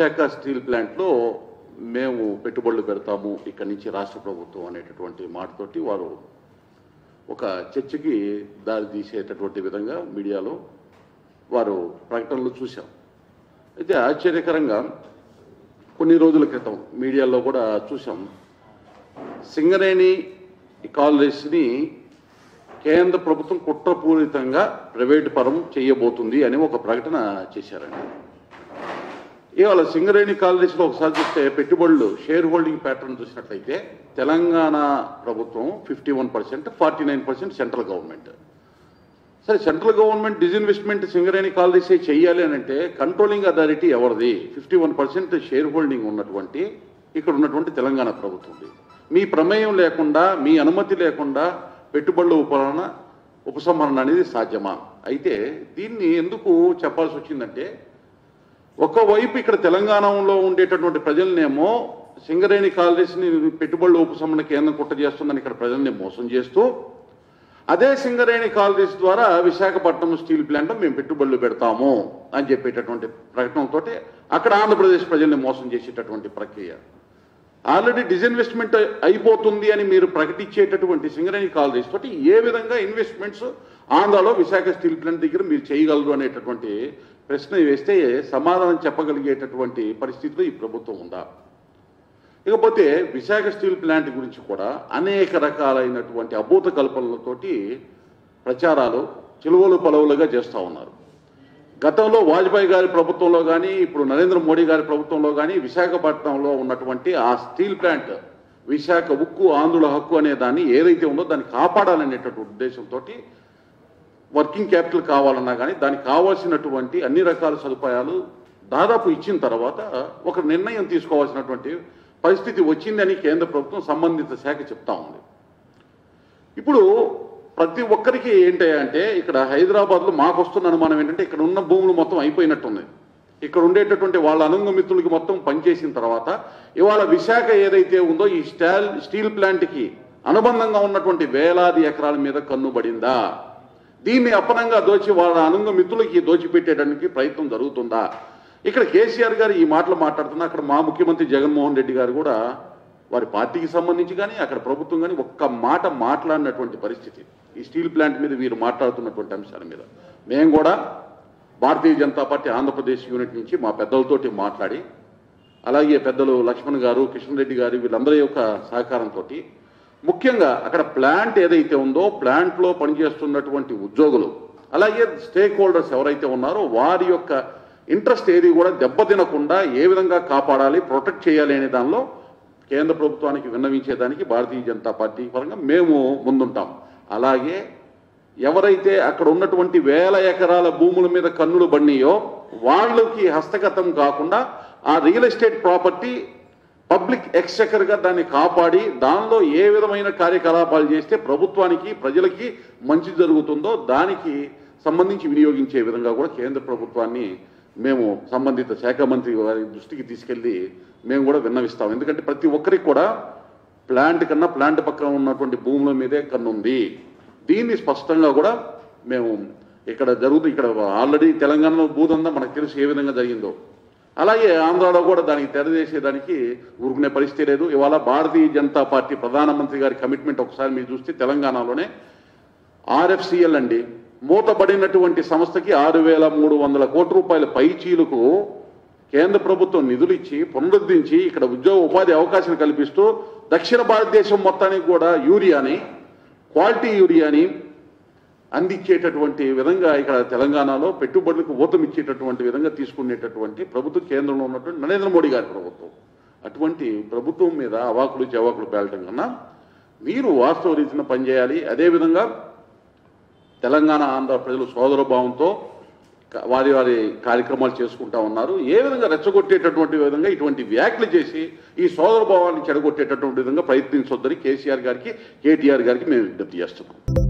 Visakha steel ప్లాంట్లో మేము పెట్టుబడులు పెడతాము ఇక్కడి నుంచి రాష్ట్ర ప్రభుత్వం అనేటటువంటి మాటతోటి వారు ఒక చర్చకి దారి తీసేటటువంటి విధంగా మీడియాలో వారు ప్రకటనలు చూశాం. అయితే ఆశ్చర్యకరంగా కొన్ని రోజుల క్రితం మీడియాలో కూడా చూశాం, సింగరేణి కాలనీస్ని కేంద్ర ప్రభుత్వం కుట్రపూరితంగా ప్రైవేట్ పరం చేయబోతుంది అని ఒక ప్రకటన చేశారండి. ఇవాళ సింగరేణి కాలనీస్లో ఒకసారి చూస్తే పెట్టుబడులు షేర్ హోల్డింగ్ ప్యాటర్న్ చూసినట్లయితే తెలంగాణ ప్రభుత్వం 51%, 49% సెంట్రల్ గవర్నమెంట్. సరే, సెంట్రల్ గవర్నమెంట్ డిజిన్వెస్ట్మెంట్ సింగరేణి కాలనీసే చేయాలి అని అంటే కంట్రోలింగ్ అథారిటీ ఎవరిది? 51% షేర్ హోల్డింగ్ ఉన్నటువంటి ఇక్కడ ఉన్నటువంటి తెలంగాణ ప్రభుత్వంది. మీ ప్రమేయం లేకుండా, మీ అనుమతి లేకుండా పెట్టుబడుల ఉపసంహరణ అనేది సాధ్యమా? అయితే దీన్ని ఎందుకు చెప్పాల్సి వచ్చిందంటే, ఒకవైపు ఇక్కడ తెలంగాణలో ఉండేటటువంటి ప్రజలనేమో సింగరేణి కాలనీస్ని పెట్టుబడుల ఉపసంహరణ కేంద్రం కుట్ర చేస్తుందని ఇక్కడ ప్రజల్ని మోసం చేస్తూ, అదే సింగరేణి కాలనీస్ ద్వారా విశాఖపట్నం స్టీల్ ప్లాంట్లో మేము పెట్టుబడులు పెడతాము అని చెప్పేటటువంటి ప్రకటనతో అక్కడ ఆంధ్రప్రదేశ్ ప్రజల్ని మోసం చేసేటటువంటి ప్రక్రియ. ఆల్రెడీ డిజిన్వెస్ట్మెంట్ అయిపోతుంది అని మీరు ప్రకటించేటటువంటి సింగరేణి కాలనీస్ తోటి ఏ విధంగా ఇన్వెస్ట్మెంట్స్ ఆంధ్రాలో విశాఖ స్టీల్ ప్లాంట్ దగ్గర మీరు చేయగలరు అనేటటువంటి ప్రశ్న వేస్తే సమాధానం చెప్పగలిగేటటువంటి పరిస్థితిలో ఈ ప్రభుత్వం ఉందా? ఇకపోతే విశాఖ స్టీల్ ప్లాంట్ గురించి కూడా అనేక రకాలైనటువంటి అభూత కల్పనలతోటి ప్రచారాలు చిలువలు పలువులుగా చేస్తూ ఉన్నారు. గతంలో వాజ్పేయి గారి ప్రభుత్వంలో కానీ, ఇప్పుడు నరేంద్ర మోడీ గారి ప్రభుత్వంలో కానీ విశాఖపట్నంలో ఉన్నటువంటి ఆ స్టీల్ ప్లాంట్ విశాఖ ఉక్కు ఆంధ్రుల హక్కు అనే దాన్ని ఏదైతే ఉందో దాన్ని కాపాడాలనేటటువంటి ఉద్దేశంతో వర్కింగ్ క్యాపిటల్ కావాలన్నా కానీ దానికి కావాల్సినటువంటి అన్ని రకాల సదుపాయాలు దాదాపు ఇచ్చిన తర్వాత ఒక నిర్ణయం తీసుకోవాల్సినటువంటి పరిస్థితి వచ్చిందని కేంద్ర ప్రభుత్వం సంబంధిత శాఖ చెప్తా ఉంది. ఇప్పుడు ప్రతి ఒక్కరికి ఏంటంటే ఇక్కడ హైదరాబాద్లో మాకు వస్తున్న అనుమానం ఏంటంటే ఇక్కడ ఉన్న భూములు మొత్తం అయిపోయినట్టున్నాయి. ఇక్కడ ఉండేటటువంటి వాళ్ళ అనుంగమిత్రులకి మొత్తం పనిచేసిన తర్వాత ఇవాళ విశాఖ ఏదైతే ఉందో ఈ స్టీల్ ప్లాంట్కి అనుబంధంగా ఉన్నటువంటి వేలాది ఎకరాల మీద కన్నుబడిందా? దీన్ని అపనంగా దోచి వాళ్ళ అనుంగమిత్రులకి దోచిపెట్టేయడానికి ప్రయత్నం జరుగుతుందా? ఇక్కడ కేసీఆర్ గారు ఈ మాటలు మాట్లాడుతున్నా అక్కడ మా ముఖ్యమంత్రి జగన్మోహన్ రెడ్డి గారు కూడా వారి పార్టీకి సంబంధించి కానీ అక్కడ ప్రభుత్వం కానీ ఒక్క మాట మాట్లాడినటువంటి పరిస్థితి. ఈ స్టీల్ ప్లాంట్ మీద మీరు మాట్లాడుతున్నటువంటి అంశాల మీద మేము కూడా భారతీయ జనతా పార్టీ ఆంధ్రప్రదేశ్ యూనిట్ నుంచి మా పెద్దలతోటి మాట్లాడి, అలాగే పెద్దలు లక్ష్మణ్ గారు, కిషన్ రెడ్డి గారు, వీళ్ళందరి యొక్క సహకారంతో ముఖ్యంగా అక్కడ ప్లాంట్ ఏదైతే ఉందో ప్లాంట్లో పనిచేస్తున్నటువంటి ఉద్యోగులు అలాగే స్టేక్ హోల్డర్స్ ఎవరైతే ఉన్నారో వారి యొక్క ఇంట్రెస్ట్ ఏది కూడా దెబ్బతినకుండా ఏ విధంగా కాపాడాలి, ప్రొటెక్ట్ చేయాలి అనే దానిలో కేంద్ర ప్రభుత్వానికి విన్నవించేదానికి భారతీయ జనతా పార్టీ పరంగా మేము ముందుంటాం. అలాగే ఎవరైతే అక్కడ ఉన్నటువంటి వేల ఎకరాల భూముల మీద కన్నులు బన్నీయో వాళ్ళకి హస్తగతం కాకుండా ఆ రియల్ ఎస్టేట్ ప్రాపర్టీ పబ్లిక్ ఎక్స్చెకర్గా దాన్ని కాపాడి దానిలో ఏ విధమైన కార్యకలాపాలు చేస్తే ప్రభుత్వానికి ప్రజలకి మంచి జరుగుతుందో దానికి సంబంధించి వినియోగించే విధంగా కూడా కేంద్ర ప్రభుత్వాన్ని మేము సంబంధిత శాఖ మంత్రి గారి దృష్టికి తీసుకెళ్ళి మేము కూడా విన్నవిస్తాం. ఎందుకంటే ప్రతి ఒక్కరికి కూడా ప్లాంట్ కన్నా ప్లాంట్ పక్కన ఉన్నటువంటి భూముల మీదే కన్నుంది. దీన్ని స్పష్టంగా కూడా మేము ఇక్కడ జరుగుతుంది. ఇక్కడ ఆల్రెడీ తెలంగాణలో భూదందా మనకు తెలుసు ఏ విధంగా జరిగిందో, అలాగే ఆంధ్రాలో కూడా దానికి తెరదేసేదానికి ఊరుకునే పరిస్థితి లేదు. ఇవాళ భారతీయ జనతా పార్టీ ప్రధానమంత్రి గారి కమిట్మెంట్ ఒకసారి మీరు చూస్తే తెలంగాణలోనే ఆర్ఎఫ్సిఎల్ అండి, మూతపడినటువంటి సంస్థకి 6,300 కోట్ల రూపాయల పైచీలకు కేంద్ర ప్రభుత్వం నిధులు ఇచ్చి పునరుద్ధరించి ఇక్కడ ఉద్యోగ ఉపాధి అవకాశం కల్పిస్తూ దక్షిణ భారతదేశం మొత్తానికి కూడా యూరియాని, క్వాలిటీ యూరియాని అందించేటటువంటి విధంగా ఇక్కడ తెలంగాణలో పెట్టుబడులకు ఊతమిచ్చేటటువంటి విధంగా తీసుకునేటటువంటి ప్రభుత్వం కేంద్రంలో ఉన్నటువంటి నరేంద్ర మోడీ గారి ప్రభుత్వం. అటువంటి ప్రభుత్వం మీద అవాకులు చెవాకులు పేలటం కన్నా మీరు వాస్తవ రీతిన పనిచేయాలి. అదేవిధంగా తెలంగాణ ఆంధ్ర ప్రజలు సోదర భావంతో వారి వారి కార్యక్రమాలు చేసుకుంటా ఉన్నారు. ఏ విధంగా రెచ్చగొట్టేటటువంటి విధంగా ఇటువంటి వ్యాఖ్యలు చేసి ఈ సోదర భావాన్ని చెడగొట్టేటటువంటి విధంగా ప్రయత్నించొద్దని కేసీఆర్ గారికి, కేటీఆర్ గారికి మేము విజ్ఞప్తి చేస్తున్నాం.